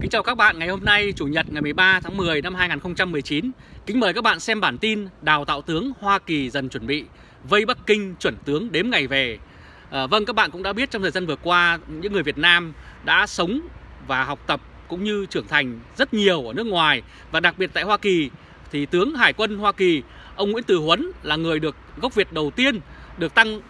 Kính chào các bạn, ngày hôm nay Chủ nhật ngày 13 tháng 10 năm 2019. Kính mời các bạn xem bản tin đào tạo tướng Hoa Kỳ dần chuẩn bị, vây Bắc Kinh chuẩn tướng đếm ngày về. Vâng, các bạn cũng đã biết trong thời gian vừa qua, những người Việt Nam đã sống và học tập cũng như trưởng thành rất nhiều ở nước ngoài. Và đặc biệt tại Hoa Kỳ thì tướng Hải quân Hoa Kỳ, ông Nguyễn Từ Huấn là người được gốc Việt đầu tiên được tăng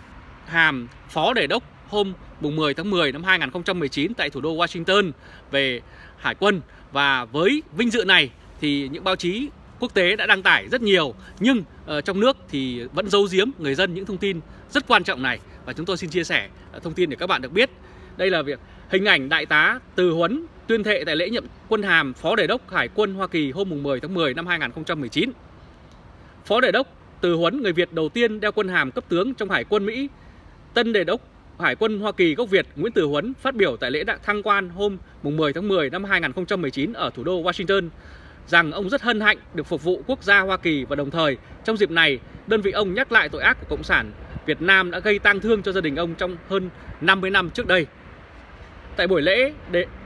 hàm Phó Đề Đốc hôm 10 tháng 10 năm 2019 tại thủ đô Washington về Hải quân. Và với vinh dự này thì những báo chí quốc tế đã đăng tải rất nhiều, nhưng trong nước thì vẫn giấu giếm người dân những thông tin rất quan trọng này. Và chúng tôi xin chia sẻ thông tin để các bạn được biết. Đây là hình ảnh Đại tá Từ Huấn tuyên thệ tại lễ nhậm quân hàm Phó Đề Đốc Hải quân Hoa Kỳ hôm 10 tháng 10 năm 2019. Phó Đề Đốc Từ Huấn, người Việt đầu tiên đeo quân hàm cấp tướng trong Hải quân Mỹ. Tân Đề Đốc Hải quân Hoa Kỳ gốc Việt Nguyễn Từ Huấn phát biểu tại lễ thăng quan hôm 10 tháng 10 năm 2019 ở thủ đô Washington rằng ông rất hân hạnh được phục vụ quốc gia Hoa Kỳ, và đồng thời trong dịp này đơn vị ông nhắc lại tội ác của Cộng sản Việt Nam đã gây tang thương cho gia đình ông trong hơn 50 năm trước đây. Tại buổi lễ,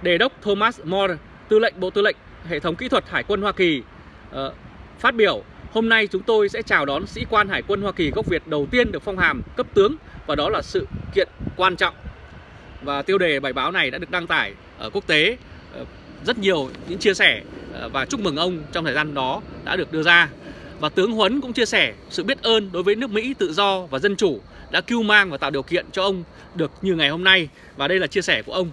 Đề đốc Thomas Moore, tư lệnh Bộ Tư lệnh Hệ thống Kỹ thuật Hải quân Hoa Kỳ phát biểu: "Hôm nay chúng tôi sẽ chào đón sĩ quan Hải quân Hoa Kỳ gốc Việt đầu tiên được phong hàm cấp tướng, và đó là sự kiện quan trọng." Và tiêu đề bài báo này đã được đăng tải ở quốc tế, rất nhiều những chia sẻ và chúc mừng ông trong thời gian đó đã được đưa ra. Và tướng Huấn cũng chia sẻ sự biết ơn đối với nước Mỹ tự do và dân chủ đã cưu mang và tạo điều kiện cho ông được như ngày hôm nay. Và đây là chia sẻ của ông.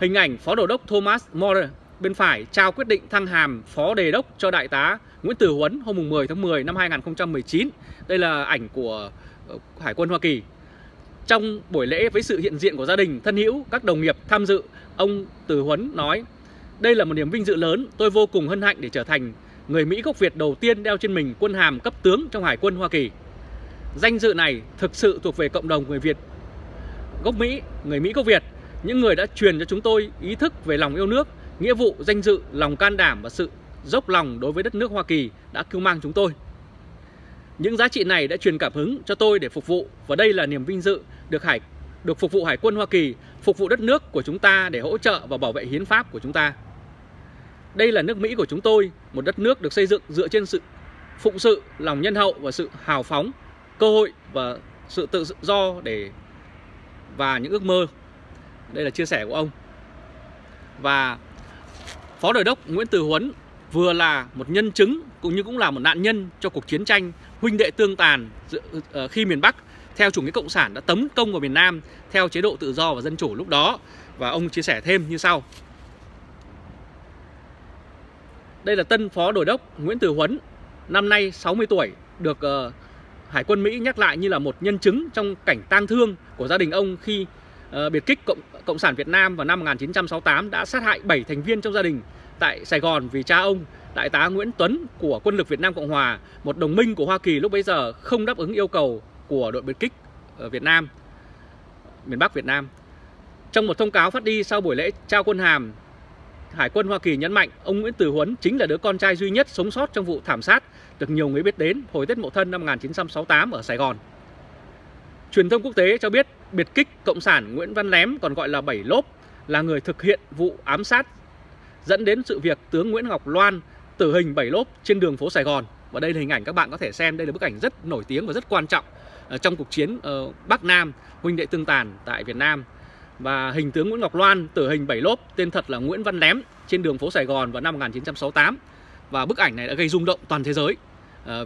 Hình ảnh Phó Đô đốc Thomas Moore bên phải trao quyết định thăng hàm Phó Đề Đốc cho Đại tá Nguyễn Từ Huấn hôm 10 tháng 10 năm 2019. Đây là ảnh của Hải quân Hoa Kỳ. Trong buổi lễ với sự hiện diện của gia đình, thân hữu, các đồng nghiệp tham dự, ông Từ Huấn nói: "Đây là một niềm vinh dự lớn, tôi vô cùng hân hạnh để trở thành người Mỹ gốc Việt đầu tiên đeo trên mình quân hàm cấp tướng trong Hải quân Hoa Kỳ. Danh dự này thực sự thuộc về cộng đồng người Việt gốc Mỹ, người Mỹ gốc Việt, những người đã truyền cho chúng tôi ý thức về lòng yêu nước, nghĩa vụ, danh dự, lòng can đảm và sự dốc lòng đối với đất nước Hoa Kỳ đã cưu mang chúng tôi. Những giá trị này đã truyền cảm hứng cho tôi để phục vụ, và đây là niềm vinh dự được phục vụ Hải quân Hoa Kỳ, phục vụ đất nước của chúng ta để hỗ trợ và bảo vệ hiến pháp của chúng ta. Đây là nước Mỹ của chúng tôi, một đất nước được xây dựng dựa trên sự phụng sự, lòng nhân hậu và sự hào phóng, cơ hội và sự tự do và những ước mơ." Đây là chia sẻ của ông. Và Phó Đề Đốc Nguyễn Từ Huấn vừa là một nhân chứng cũng là một nạn nhân cho cuộc chiến tranh huynh đệ tương tàn khi miền Bắc theo chủ nghĩa cộng sản đã tấn công vào miền Nam theo chế độ tự do và dân chủ lúc đó. Và ông chia sẻ thêm như sau. Đây là tân Phó Đô đốc Nguyễn Từ Huấn, năm nay 60 tuổi, được Hải quân Mỹ nhắc lại như là một nhân chứng trong cảnh tang thương của gia đình ông khi biệt kích Cộng sản Việt Nam vào năm 1968 đã sát hại 7 thành viên trong gia đình tại Sài Gòn vì cha ông, Đại tá Nguyễn Tuấn của Quân lực Việt Nam Cộng Hòa, một đồng minh của Hoa Kỳ lúc bấy giờ, không đáp ứng yêu cầu của đội biệt kích ở Việt Nam, miền Bắc Việt Nam. Trong một thông cáo phát đi sau buổi lễ trao quân hàm, Hải quân Hoa Kỳ nhấn mạnh ông Nguyễn Từ Huấn chính là đứa con trai duy nhất sống sót trong vụ thảm sát được nhiều người biết đến hồi Tết Mậu Thân năm 1968 ở Sài Gòn. Truyền thông quốc tế cho biết biệt kích Cộng sản Nguyễn Văn Lém, còn gọi là Bảy Lốp, là người thực hiện vụ ám sát dẫn đến sự việc tướng Nguyễn Ngọc Loan tử hình Bảy Lốp trên đường phố Sài Gòn. Và đây là hình ảnh các bạn có thể xem, đây là bức ảnh rất nổi tiếng và rất quan trọng trong cuộc chiến Bắc Nam huynh đệ tương tàn tại Việt Nam. Và hình tướng Nguyễn Ngọc Loan tử hình Bảy Lốp, tên thật là Nguyễn Văn Lém, trên đường phố Sài Gòn vào năm 1968. Và bức ảnh này đã gây rung động toàn thế giới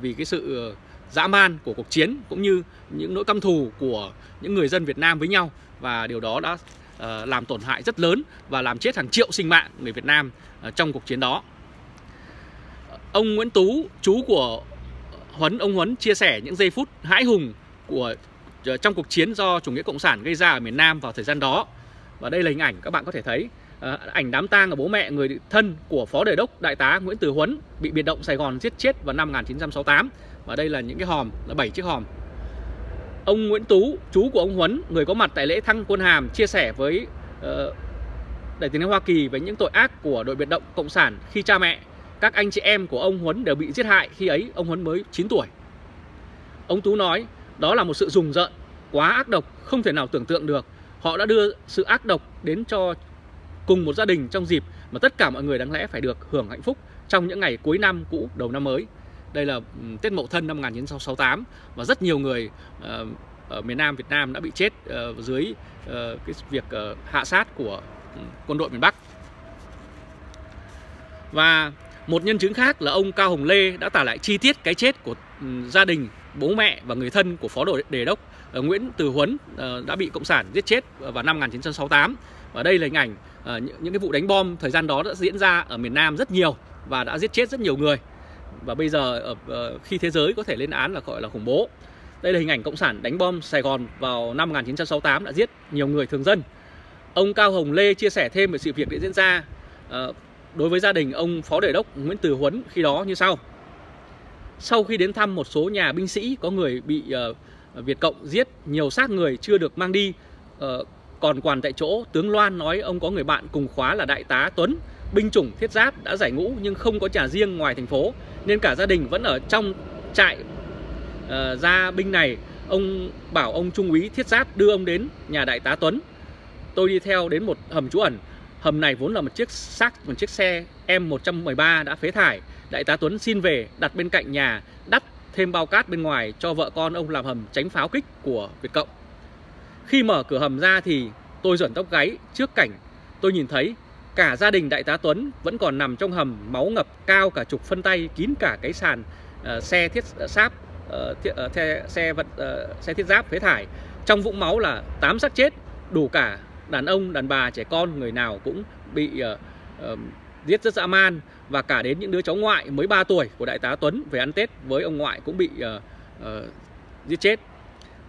vì cái sự dã man của cuộc chiến cũng như những nỗi căm thù của những người dân Việt Nam với nhau. Và điều đó đã làm tổn hại rất lớn và làm chết hàng triệu sinh mạng người Việt Nam trong cuộc chiến đó. Ông Nguyễn Tú, chú của Huấn, ông Huấn chia sẻ những giây phút hãi hùng trong cuộc chiến do chủ nghĩa cộng sản gây ra ở miền Nam vào thời gian đó. Và đây là hình ảnh các bạn có thể thấy ảnh đám tang ở bố mẹ người thân của Phó Đề Đốc Đại tá Nguyễn Từ Huấn bị biệt động Sài Gòn giết chết vào năm 1968. Và đây là những cái hòm, là 7 chiếc hòm. Ông Nguyễn Tú, chú của ông Huấn, người có mặt tại lễ thăng quân hàm, chia sẻ với Đài Tiếng nói Hoa Kỳ về những tội ác của đội biệt động Cộng sản khi cha mẹ, các anh chị em của ông Huấn đều bị giết hại. Khi ấy ông Huấn mới 9 tuổi. Ông Tú nói: "Đó là một sự rùng rợn, quá ác độc, không thể nào tưởng tượng được. Họ đã đưa sự ác độc đến cho cùng một gia đình trong dịp mà tất cả mọi người đáng lẽ phải được hưởng hạnh phúc trong những ngày cuối năm cũ đầu năm mới. Đây là Tết Mậu Thân năm 1968 và rất nhiều người ở miền Nam Việt Nam đã bị chết dưới cái việc hạ sát của quân đội miền Bắc. Và một nhân chứng khác là ông Cao Hồng Lê đã tả lại chi tiết cái chết của gia đình, bố mẹ và người thân của phó đề đốc Nguyễn Từ Huấn đã bị Cộng sản giết chết vào năm 1968. Và đây là hình ảnh những cái vụ đánh bom thời gian đó đã diễn ra ở miền Nam rất nhiều và đã giết chết rất nhiều người. Và bây giờ khi thế giới có thể lên án là gọi là khủng bố. Đây là hình ảnh Cộng sản đánh bom Sài Gòn vào năm 1968 đã giết nhiều người thường dân. Ông Cao Hồng Lê chia sẻ thêm về sự việc đã diễn ra đối với gia đình ông phó đề đốc Nguyễn Từ Huấn khi đó như sau. Sau khi đến thăm một số nhà binh sĩ có người bị Việt Cộng giết, nhiều xác người chưa được mang đi, còn quằn tại chỗ, tướng Loan nói ông có người bạn cùng khóa là đại tá Tuấn, binh chủng thiết giáp đã giải ngũ nhưng không có nhà riêng ngoài thành phố, nên cả gia đình vẫn ở trong trại gia binh này. Ông bảo ông trung úy thiết giáp đưa ông đến nhà đại tá Tuấn. Tôi đi theo đến một hầm trú ẩn. Hầm này vốn là một chiếc xe M113 đã phế thải. Đại tá Tuấn xin về đặt bên cạnh nhà, đắp thêm bao cát bên ngoài cho vợ con ông làm hầm tránh pháo kích của Việt Cộng. Khi mở cửa hầm ra thì tôi duỗi tóc gáy trước cảnh tôi nhìn thấy cả gia đình đại tá Tuấn vẫn còn nằm trong hầm, máu ngập cao cả chục phân tay, kín cả cái sàn xe thiết giáp phế thải. Trong vũng máu là 8 xác chết, đủ cả đàn ông, đàn bà, trẻ con, người nào cũng bị giết rất dã man. Và cả đến những đứa cháu ngoại mới 3 tuổi của đại tá Tuấn về ăn Tết với ông ngoại cũng bị giết chết.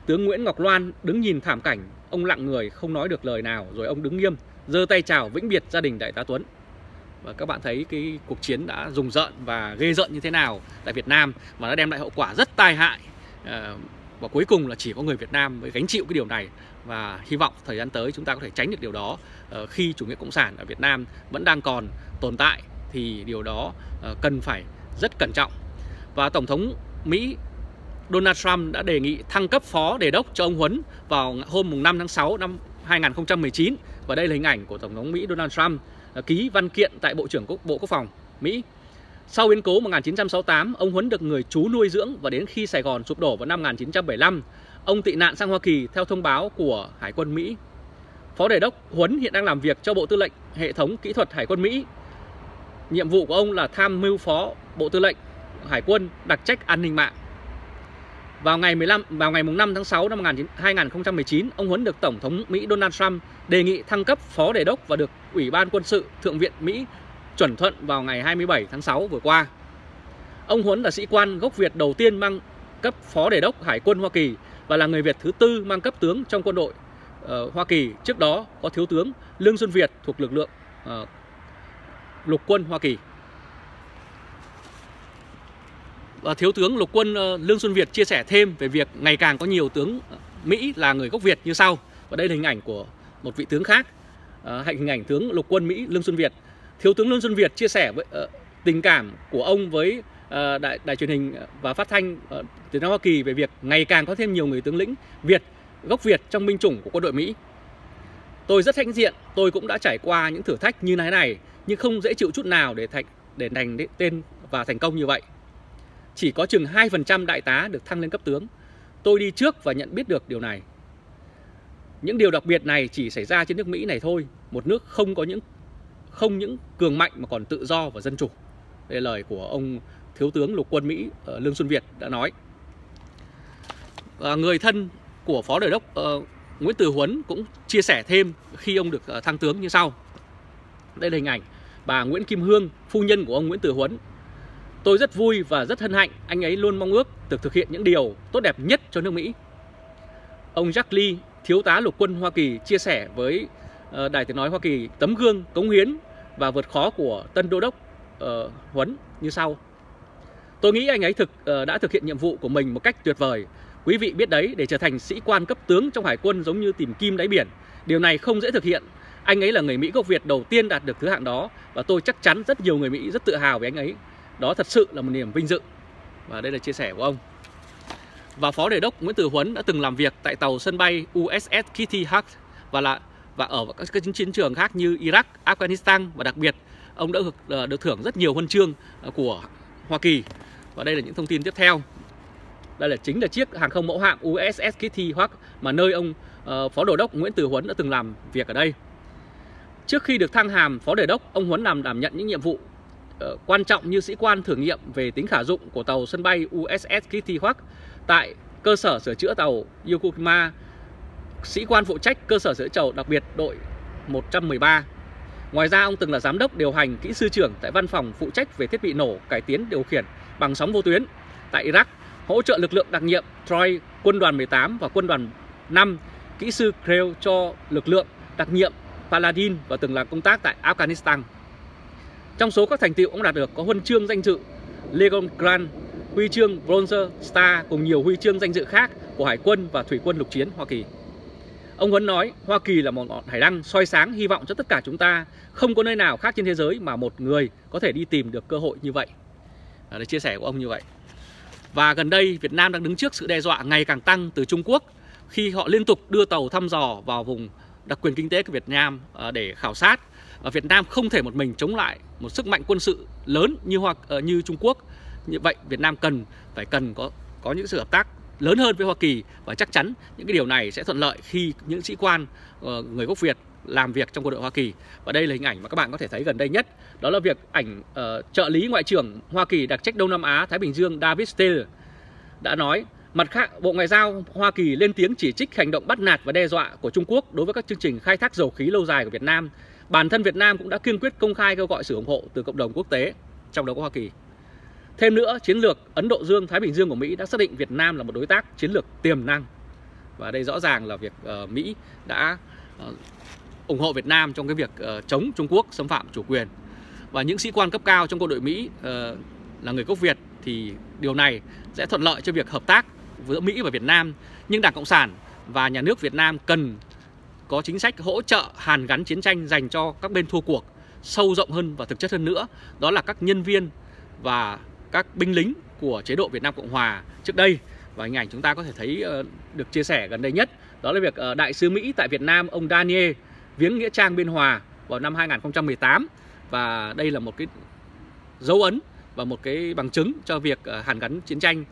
Tướng Nguyễn Ngọc Loan đứng nhìn thảm cảnh, ông lặng người không nói được lời nào, rồi ông đứng nghiêm, giơ tay chào vĩnh biệt gia đình đại tá Tuấn. Và các bạn thấy cái cuộc chiến đã rùng rợn và ghê rợn như thế nào tại Việt Nam mà đã đem lại hậu quả rất tai hại. Và cuối cùng là chỉ có người Việt Nam mới gánh chịu cái điều này. Và hy vọng thời gian tới chúng ta có thể tránh được điều đó. Khi chủ nghĩa cộng sản ở Việt Nam vẫn đang còn tồn tại thì điều đó cần phải rất cẩn trọng. Và Tổng thống Mỹ Donald Trump đã đề nghị thăng cấp phó đề đốc cho ông Huấn vào hôm 5 tháng 6 năm 2019. Và đây là hình ảnh của Tổng thống Mỹ Donald Trump ký văn kiện tại Bộ trưởng Bộ Quốc phòng Mỹ. Sau biến cố 1968, ông Huấn được người chú nuôi dưỡng và đến khi Sài Gòn sụp đổ vào năm 1975, ông tị nạn sang Hoa Kỳ theo thông báo của Hải quân Mỹ. Phó đề đốc Huấn hiện đang làm việc cho Bộ Tư lệnh Hệ thống Kỹ thuật Hải quân Mỹ. Nhiệm vụ của ông là tham mưu phó Bộ Tư lệnh Hải quân đặc trách an ninh mạng. Vào ngày 5 tháng 6 năm 2019, ông Huấn được Tổng thống Mỹ Donald Trump đề nghị thăng cấp phó đề đốc và được Ủy ban Quân sự Thượng viện Mỹ chuẩn thuận vào ngày 27 tháng 6 vừa qua. Ông Huấn là sĩ quan gốc Việt đầu tiên mang cấp phó đề đốc Hải quân Hoa Kỳ và là người Việt thứ tư mang cấp tướng trong quân đội Hoa Kỳ. Trước đó có thiếu tướng Lương Xuân Việt thuộc lực lượng lục quân Hoa Kỳ. Và thiếu tướng lục quân Lương Xuân Việt chia sẻ thêm về việc ngày càng có nhiều tướng Mỹ là người gốc Việt như sau. Và đây là hình ảnh của một vị tướng khác, hình ảnh tướng lục quân Mỹ Lương Xuân Việt. Thiếu tướng Lương Xuân Việt chia sẻ với tình cảm của ông với đài truyền hình và phát thanh tiếng Hoa Kỳ về việc ngày càng có thêm nhiều người tướng lĩnh Việt, gốc Việt trong binh chủng của quân đội Mỹ. Tôi rất hãnh diện, tôi cũng đã trải qua những thử thách như thế này, nhưng không dễ chịu chút nào để thành tên và thành công như vậy. Chỉ có chừng 2% đại tá được thăng lên cấp tướng. Tôi đi trước và nhận biết được điều này. Những điều đặc biệt này chỉ xảy ra trên nước Mỹ này thôi, một nước không những cường mạnh mà còn tự do và dân chủ. Đây là lời của ông thiếu tướng lục quân Mỹ Lương Xuân Việt đã nói. Người thân của phó đề đốc Nguyễn Từ Huấn cũng chia sẻ thêm khi ông được thăng tướng như sau. Đây là hình ảnh bà Nguyễn Kim Hương, phu nhân của ông Nguyễn Từ Huấn. Tôi rất vui và rất hân hạnh, anh ấy luôn mong ước được thực hiện những điều tốt đẹp nhất cho nước Mỹ. Ông Jack Lee, thiếu tá lục quân Hoa Kỳ, chia sẻ với Đài Tiếng nói Hoa Kỳ tấm gương, cống hiến và vượt khó của tân đô đốc Huấn như sau. Tôi nghĩ anh ấy đã thực hiện nhiệm vụ của mình một cách tuyệt vời. Quý vị biết đấy, để trở thành sĩ quan cấp tướng trong hải quân giống như tìm kim đáy biển. Điều này không dễ thực hiện. Anh ấy là người Mỹ gốc Việt đầu tiên đạt được thứ hạng đó và tôi chắc chắn rất nhiều người Mỹ rất tự hào về anh ấy. Đó thật sự là một niềm vinh dự. Và đây là chia sẻ của ông. Và phó đề đốc Nguyễn Từ Huấn đã từng làm việc tại tàu sân bay USS Kitty Hawk và là và ở các chiến trường khác như Iraq, Afghanistan, và đặc biệt ông đã được thưởng rất nhiều huân chương của Hoa Kỳ. Và đây là những thông tin tiếp theo. Đây là chính là chiếc hàng không mẫu hạm USS Kitty Hawk mà nơi ông Phó Đô đốc Nguyễn Từ Huấn đã từng làm việc ở đây. Trước khi được thăng hàm Phó Đô đốc, ông Huấn đảm nhận những nhiệm vụ quan trọng như sĩ quan thử nghiệm về tính khả dụng của tàu sân bay USS Kitty Hawk tại cơ sở sửa chữa tàu Yokohama, sĩ quan phụ trách cơ sở sửa tàu đặc biệt đội 113. Ngoài ra, ông từng là giám đốc điều hành kỹ sư trưởng tại văn phòng phụ trách về thiết bị nổ, cải tiến điều khiển bằng sóng vô tuyến tại Iraq, hỗ trợ lực lượng đặc nhiệm Troy, quân đoàn 18 và quân đoàn 5, kỹ sư Crew cho lực lượng đặc nhiệm Paladin, và từng làm công tác tại Afghanistan. Trong số các thành tựu ông đạt được có huân chương danh dự Legion Grand, huy chương Bronze Star cùng nhiều huy chương danh dự khác của Hải quân và Thủy quân lục chiến Hoa Kỳ. Ông Huấn nói, Hoa Kỳ là một ngọn hải đăng soi sáng hy vọng cho tất cả chúng ta. Không có nơi nào khác trên thế giới mà một người có thể đi tìm được cơ hội như vậy. Để chia sẻ của ông như vậy. Và gần đây, Việt Nam đang đứng trước sự đe dọa ngày càng tăng từ Trung Quốc khi họ liên tục đưa tàu thăm dò vào vùng đặc quyền kinh tế của Việt Nam để khảo sát. Việt Nam không thể một mình chống lại một sức mạnh quân sự lớn như Trung Quốc. Như vậy, Việt Nam cần có những sự hợp tác lớn hơn với Hoa Kỳ, và chắc chắn những cái điều này sẽ thuận lợi khi những sĩ quan người gốc Việt làm việc trong quân đội Hoa Kỳ. Và đây là hình ảnh mà các bạn có thể thấy gần đây nhất, đó là việc ảnh trợ lý ngoại trưởng Hoa Kỳ đặc trách Đông Nam Á Thái Bình Dương David Steele đã nói. Mặt khác, Bộ Ngoại giao Hoa Kỳ lên tiếng chỉ trích hành động bắt nạt và đe dọa của Trung Quốc đối với các chương trình khai thác dầu khí lâu dài của Việt Nam. Bản thân Việt Nam cũng đã kiên quyết công khai kêu gọi sự ủng hộ từ cộng đồng quốc tế, trong đó có Hoa Kỳ. Thêm nữa, chiến lược Ấn Độ Dương-Thái Bình Dương của Mỹ đã xác định Việt Nam là một đối tác chiến lược tiềm năng. Và đây rõ ràng là việc Mỹ đã ủng hộ Việt Nam trong cái việc chống Trung Quốc xâm phạm chủ quyền. Và những sĩ quan cấp cao trong quân đội Mỹ là người gốc Việt thì điều này sẽ thuận lợi cho việc hợp tác giữa Mỹ và Việt Nam. Nhưng Đảng Cộng sản và nhà nước Việt Nam cần có chính sách hỗ trợ hàn gắn chiến tranh dành cho các bên thua cuộc sâu rộng hơn và thực chất hơn nữa. Đó là các nhân viên và các binh lính của chế độ Việt Nam Cộng Hòa trước đây. Và hình ảnh chúng ta có thể thấy được chia sẻ gần đây nhất, đó là việc Đại sứ Mỹ tại Việt Nam ông Daniel viếng Nghĩa Trang Biên Hòa vào năm 2018. Và đây là một cái dấu ấn và một cái bằng chứng cho việc hàn gắn chiến tranh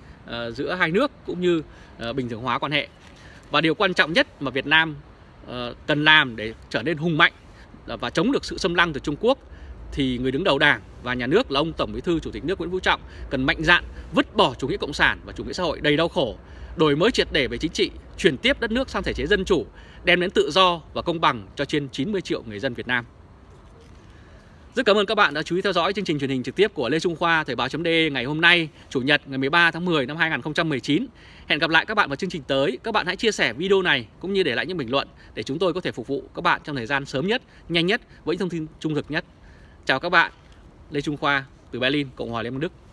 giữa hai nước cũng như bình thường hóa quan hệ. Và điều quan trọng nhất mà Việt Nam cần làm để trở nên hùng mạnh và chống được sự xâm lăng từ Trung Quốc thì người đứng đầu Đảng và nhà nước là ông Tổng Bí thư Chủ tịch nước Nguyễn Phú Trọng cần mạnh dạn vứt bỏ chủ nghĩa cộng sản và chủ nghĩa xã hội đầy đau khổ, đổi mới triệt để về chính trị, chuyển tiếp đất nước sang thể chế dân chủ, đem đến tự do và công bằng cho trên 90 triệu người dân Việt Nam. Rất cảm ơn các bạn đã chú ý theo dõi chương trình truyền hình trực tiếp của Lê Trung Khoa Thoibao.de ngày hôm nay, Chủ nhật ngày 13 tháng 10 năm 2019. Hẹn gặp lại các bạn vào chương trình tới. Các bạn hãy chia sẻ video này cũng như để lại những bình luận để chúng tôi có thể phục vụ các bạn trong thời gian sớm nhất, nhanh nhất với những thông tin trung thực nhất. Chào các bạn, Lê Trung Khoa từ Berlin, Cộng hòa Liên bang Đức.